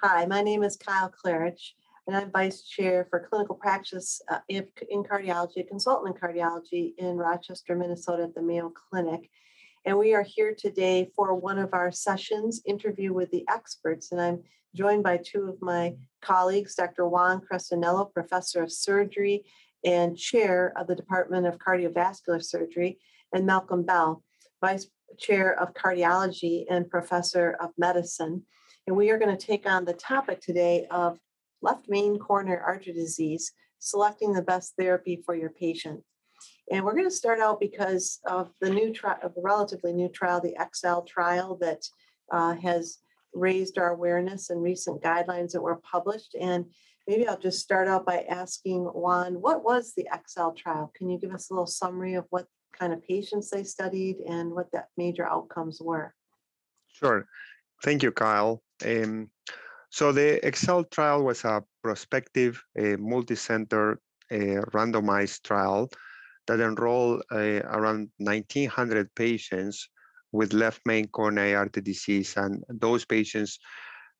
Hi, my name is Kyle Klarich, and I'm Vice Chair for Clinical Practice in Cardiology, a Consultant in Cardiology in Rochester, Minnesota at the Mayo Clinic. And we are here today for one of our sessions, Interview with the Experts, and I'm joined by two of my colleagues, Dr. Juan Crestanello, Professor of Surgery and Chair of the Department of Cardiovascular Surgery, and Malcolm Bell, Vice Chair of Cardiology and Professor of Medicine. And we are going to take on the topic today of left main coronary artery disease, selecting the best therapy for your patient. And we're going to start out because of the new trial, of a relatively new trial, the EXCEL trial that has raised our awareness and recent guidelines that were published. And maybe I'll just start out by asking Juan, what was the EXCEL trial? Can you give us a little summary of what kind of patients they studied and what the major outcomes were? Sure. Thank you, Kyle. So the EXCEL trial was a prospective multicenter randomized trial that enrolled around 1,900 patients with left main coronary artery disease, and those patients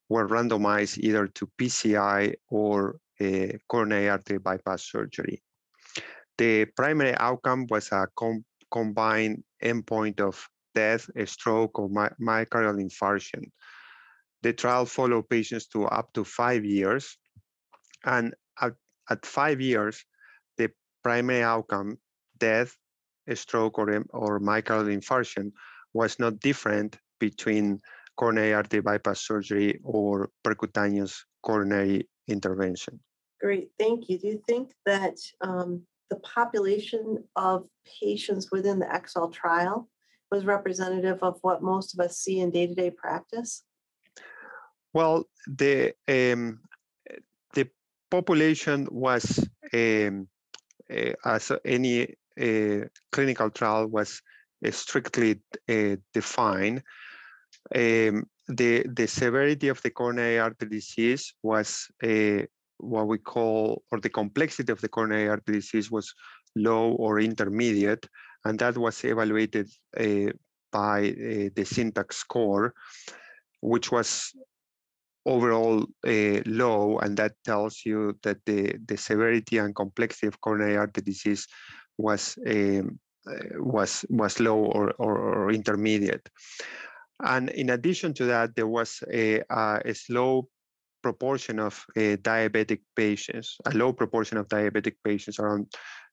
were randomized either to PCI or coronary artery bypass surgery. The primary outcome was a combined endpoint of death, a stroke, or myocardial infarction. The trial followed patients to up to 5 years, and at 5 years, the primary outcome, death, a stroke, or myocardial infarction, was not different between coronary artery bypass surgery or percutaneous coronary intervention. Great, thank you. Do you think that the population of patients within the EXCEL trial was representative of what most of us see in day-to-day practice? Well, the population was, as any clinical trial, was strictly defined. The severity of the coronary artery disease was what we call, or the complexity of the coronary artery disease was low or intermediate, and that was evaluated by the SYNTAX score, which was overall low, and that tells you that the severity and complexity of coronary artery disease was low or intermediate. And in addition to that, there was a slow proportion of diabetic patients, a low proportion of diabetic patients, around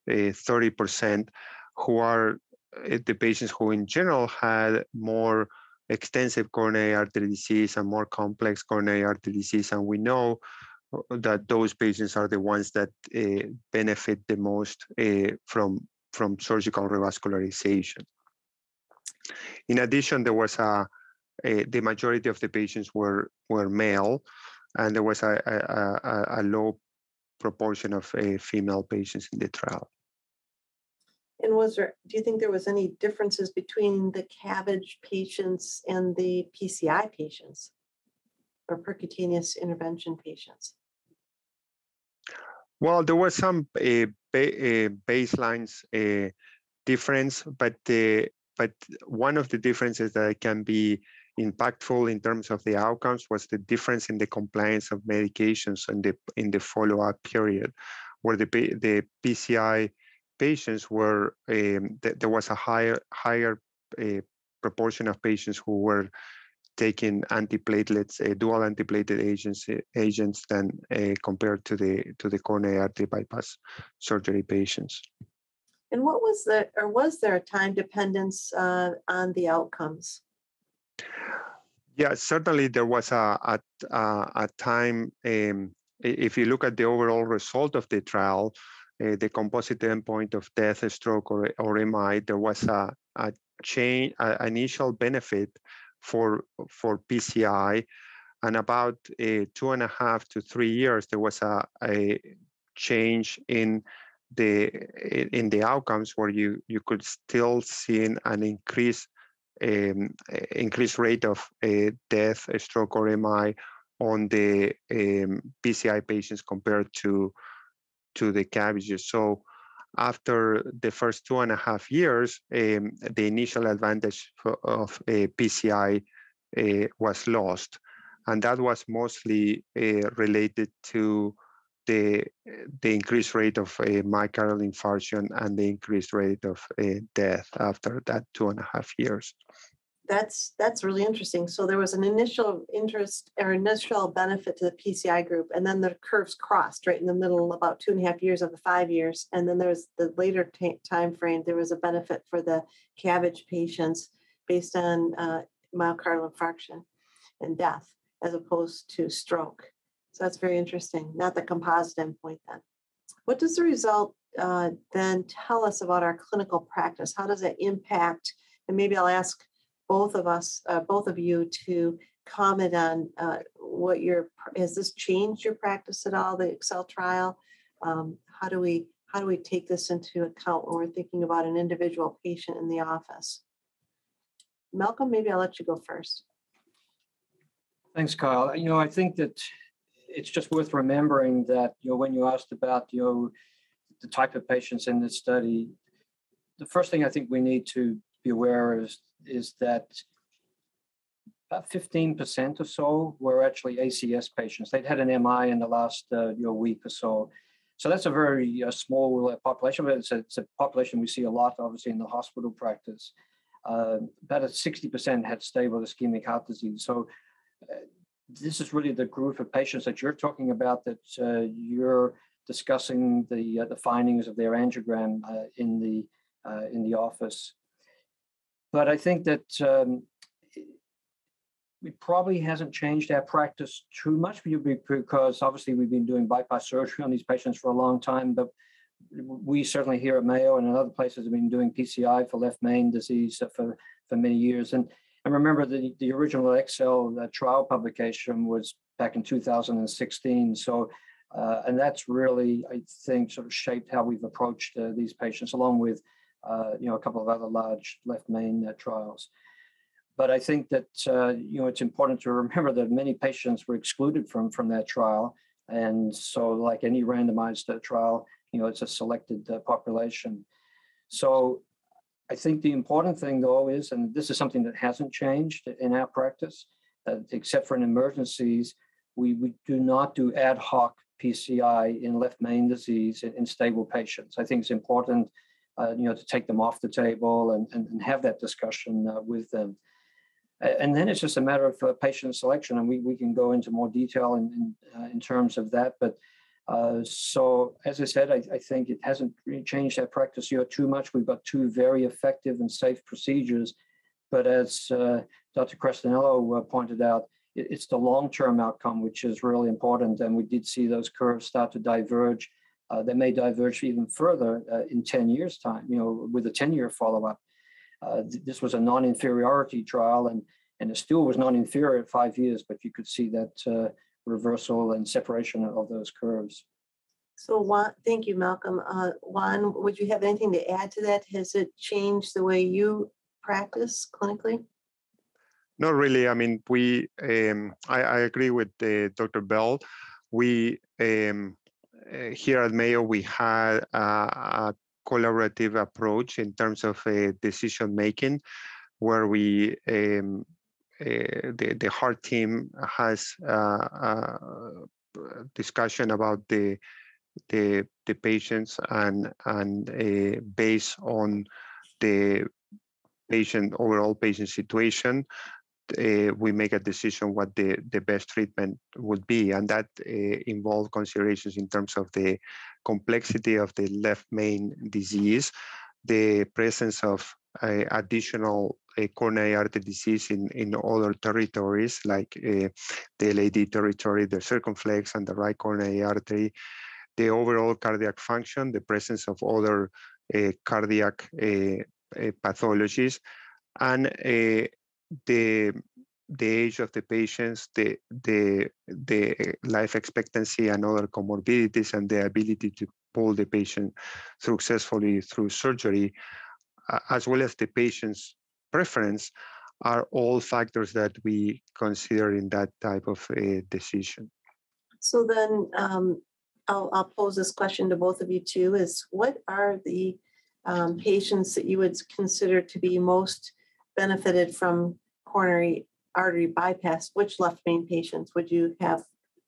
30%, who are the patients who in general had more extensive coronary artery disease and more complex coronary artery disease. And we know that those patients are the ones that benefit the most from surgical revascularization. In addition, there was the majority of the patients were male, and there was a low proportion of female patients in the trial. And do you think there was any differences between the CABG patients and the PCI patients or percutaneous intervention patients? Well, there was some baselines difference, but one of the differences that can be impactful in terms of the outcomes was the difference in the compliance of medications and in the follow-up period, where the PCI patients were, there was a higher proportion of patients who were taking antiplatelets, dual antiplatelet agents, than compared to the coronary artery bypass surgery patients. And what was was there a time dependence on the outcomes? Yeah, certainly there was a time. If you look at the overall result of the trial, the composite endpoint of death, stroke, or MI, there was a change, an initial benefit for PCI, and about 2.5 to 3 years, there was a change in the outcomes, where you could still see an increased rate of death, stroke, or MI on the PCI patients compared to the CABG. So after the first 2.5 years, the initial advantage of PCI was lost. And that was mostly related to the increased rate of myocardial infarction and the increased rate of death after that 2.5 years. That's really interesting. So there was an initial interest or initial benefit to the PCI group, and then the curves crossed right in the middle, about 2.5 years of the 5 years. And then there was the later time frame, there was a benefit for the CABG patients based on myocardial infarction and death as opposed to stroke. So that's very interesting. Not the composite endpoint then. What does the result then tell us about our clinical practice? How does it impact? And maybe I'll ask both of you to comment on what has this changed your practice at all, the EXCEL trial? How do we take this into account when we're thinking about an individual patient in the office? Malcolm, maybe I'll let you go first. Thanks, Kyle. You know, I think that it's just worth remembering that, you know, when you asked about, you know, the type of patients in this study, the first thing I think we need to be aware is that about 15% or so were actually ACS patients. They'd had an MI in the last week or so. So that's a very small population, but it's a population we see a lot, obviously, in the hospital practice. About 60% had stable ischemic heart disease. So this is really the group of patients that you're talking about, that you're discussing the findings of their angiogram in the office. But I think that it probably hasn't changed our practice too much, because obviously we've been doing bypass surgery on these patients for a long time, but we certainly here at Mayo and in other places have been doing PCI for left main disease for many years. And remember, the original EXCEL trial publication was back in 2016. So, and that's really, I think, sort of shaped how we've approached these patients, along with a couple of other large left main trials. But I think that, it's important to remember that many patients were excluded from that trial. And so, like any randomized trial, it's a selected population. So I think the important thing, though, is, and this is something that hasn't changed in our practice, except for in emergencies, we do not do ad hoc PCI in left main disease in stable patients. I think it's important to take them off the table and have that discussion with them. And then it's just a matter of patient selection, and we can go into more detail in terms of that. But so, as I said, I think it hasn't really changed our practice here too much. We've got two very effective and safe procedures. But as Dr. Crestanello pointed out, it's the long-term outcome, which is really important. And we did see those curves start to diverge. They may diverge even further in 10 years' time, with a 10-year follow-up. This was a non-inferiority trial, and it still was non-inferior at 5 years, but you could see that reversal and separation of those curves. So, Juan, thank you, Malcolm. Juan, would you have anything to add to that? Has it changed the way you practice clinically? Not really. I mean, I agree with Dr. Bell. Here at Mayo, we had a collaborative approach in terms of decision making, where we the heart team has a discussion about the patients and based on the overall patient situation. We make a decision what the best treatment would be, and that involved considerations in terms of the complexity of the left main disease, the presence of additional coronary artery disease in other territories like the LAD territory, the circumflex and the right coronary artery, the overall cardiac function, the presence of other cardiac pathologies, and the age of the patients, the life expectancy and other comorbidities, and the ability to pull the patient successfully through surgery, as well as the patient's preference, are all factors that we consider in that type of a decision. So then I'll pose this question to both of you too, is what are the patients that you would consider to be most benefited from coronary artery bypass, which left main patients would you have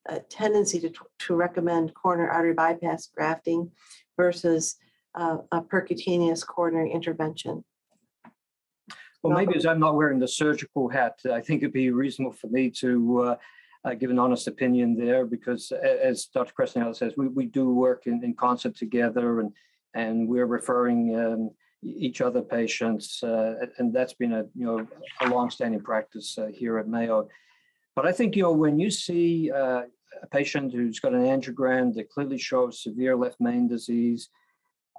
a tendency to recommend coronary artery bypass grafting versus a percutaneous coronary intervention? Well, maybe as I'm not wearing the surgical hat, I think it'd be reasonable for me to give an honest opinion there, because as Dr. Crestanello says, we do work in concert together, and we're referring each other patients, and that's been a long-standing practice here at Mayo. But I think when you see a patient who's got an angiogram that clearly shows severe left main disease,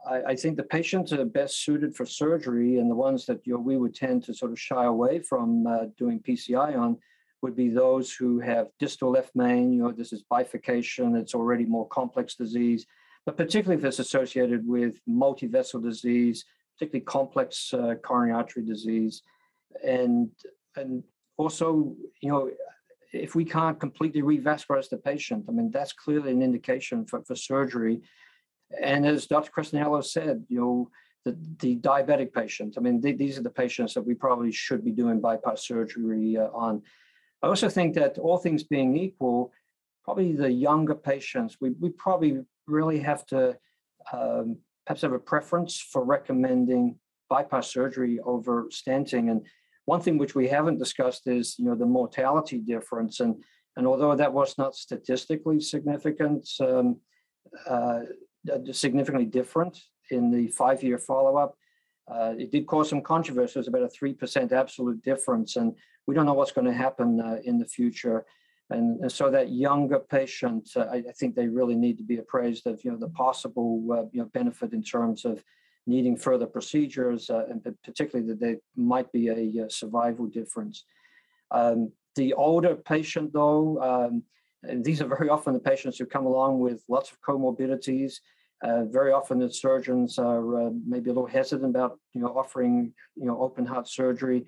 I think the patients are best suited for surgery, and the ones that we would tend to sort of shy away from doing PCI on would be those who have distal left main. This is bifurcation, it's already more complex disease, but particularly if it's associated with multivessel disease, particularly complex coronary artery disease. And also, if we can't completely revascularize the patient, I mean, that's clearly an indication for surgery. And as Dr. Crestanello said, the diabetic patient, I mean, these are the patients that we probably should be doing bypass surgery on. I also think that all things being equal, probably the younger patients, we probably really have to perhaps have a preference for recommending bypass surgery over stenting. And one thing which we haven't discussed is, the mortality difference. And although that was not statistically significant, significantly different in the 5-year follow-up, it did cause some controversy. It was about a 3% absolute difference, and we don't know what's going to happen in the future. And so that younger patient, I think they really need to be appraised of the possible benefit in terms of needing further procedures, and particularly that there might be a survival difference. The older patient, though, and these are very often the patients who come along with lots of comorbidities. Very often the surgeons are maybe a little hesitant about offering open heart surgery.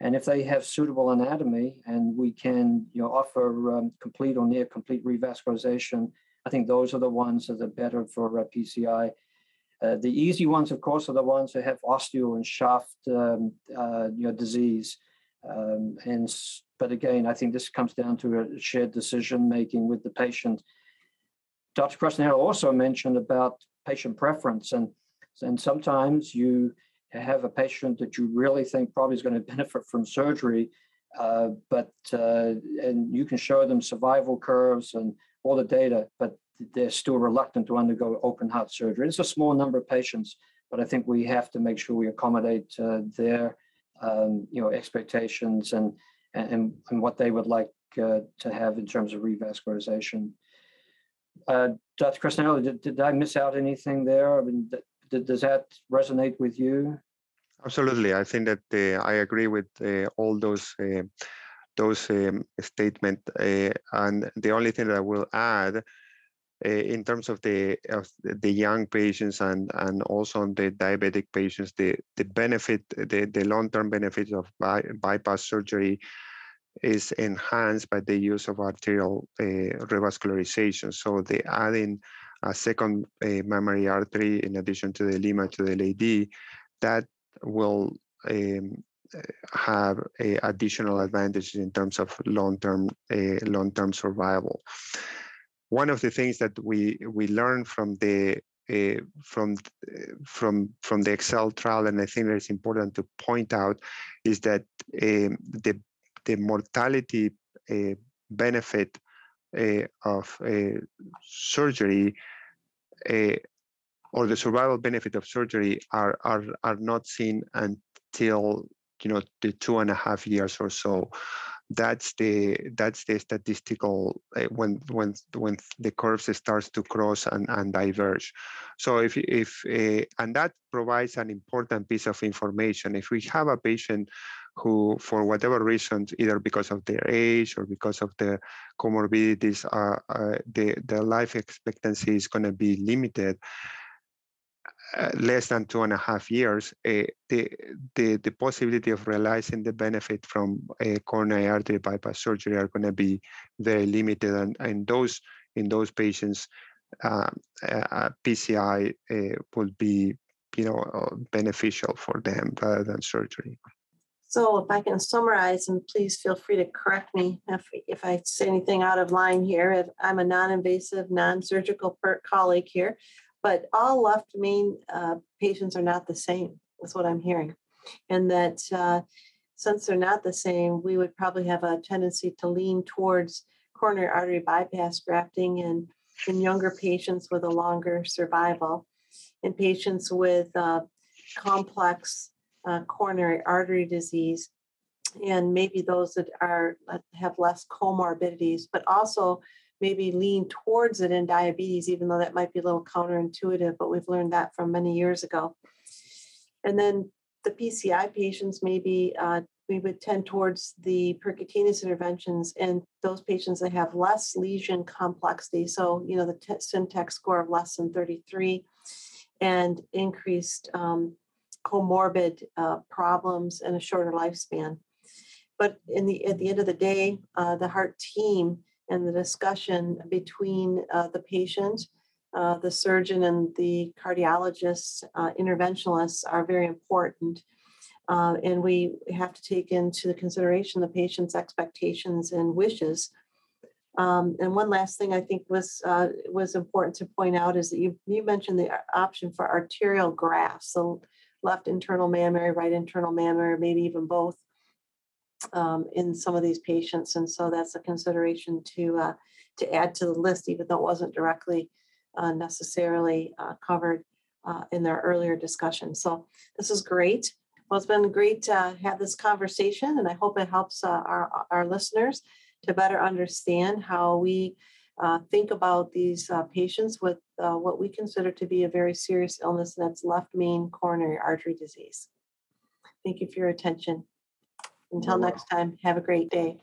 And if they have suitable anatomy and we can offer complete or near complete revascularization, I think those are the ones that are better for PCI. The easy ones, of course, are the ones that have osteo and shaft disease. But again, I think this comes down to a shared decision-making with the patient. Dr. Crestanello also mentioned about patient preference, and sometimes you have a patient that you really think probably is going to benefit from surgery, and you can show them survival curves and all the data, but they're still reluctant to undergo open heart surgery. It's a small number of patients, but I think we have to make sure we accommodate their expectations and what they would like to have in terms of revascularization. Dr. Crestanello, did I miss out anything there? I mean, does that resonate with you? Absolutely. I think that I agree with all those statements. And the only thing that I will add in terms of the young patients and also on the diabetic patients, the benefit, the long-term benefits of bypass surgery is enhanced by the use of arterial revascularization. So the adding a second mammary artery in addition to the LIMA to the LAD, that will have additional advantages in terms of long-term survival. One of the things that we learned from the EXCEL trial, and I think that it's important to point out, is that the mortality benefit of surgery or the survival benefit of surgery are not seen until the 2.5 years or so. That's the statistical when the curves starts to cross and diverge. So and that provides an important piece of information. If we have a patient who, for whatever reasons, either because of their age or because of their comorbidities, their life expectancy is going to be limited, less than 2.5 years, the possibility of realizing the benefit from a coronary artery bypass surgery are going to be very limited, and in those patients, PCI will be beneficial for them rather than surgery. So if I can summarize, and please feel free to correct me if I say anything out of line here, if I'm a non-invasive, non-surgical colleague here, but all left main patients are not the same. That's what I'm hearing. And that since they're not the same, we would probably have a tendency to lean towards coronary artery bypass grafting in younger patients with a longer survival, in patients with complex coronary artery disease, and maybe those that are have less comorbidities, but also maybe lean towards it in diabetes, even though that might be a little counterintuitive, but we've learned that from many years ago. And then the PCI patients, maybe we would tend towards the percutaneous interventions and those patients that have less lesion complexity. So, you know, the SYNTAX score of less than 33 and increased comorbid problems and a shorter lifespan. But at the end of the day, the heart team and the discussion between the patient, the surgeon, and the cardiologists, interventionalists are very important. And we have to take into consideration the patient's expectations and wishes. And one last thing I think was important to point out is that you mentioned the option for arterial grafts. So left internal mammary, right internal mammary, maybe even both in some of these patients. And so that's a consideration to add to the list, even though it wasn't directly necessarily covered in their earlier discussion. So this is great. Well, it's been great to have this conversation, and I hope it helps our listeners to better understand how we think about these patients with what we consider to be a very serious illness, and that's left main coronary artery disease. Thank you for your attention. Until next time, have a great day.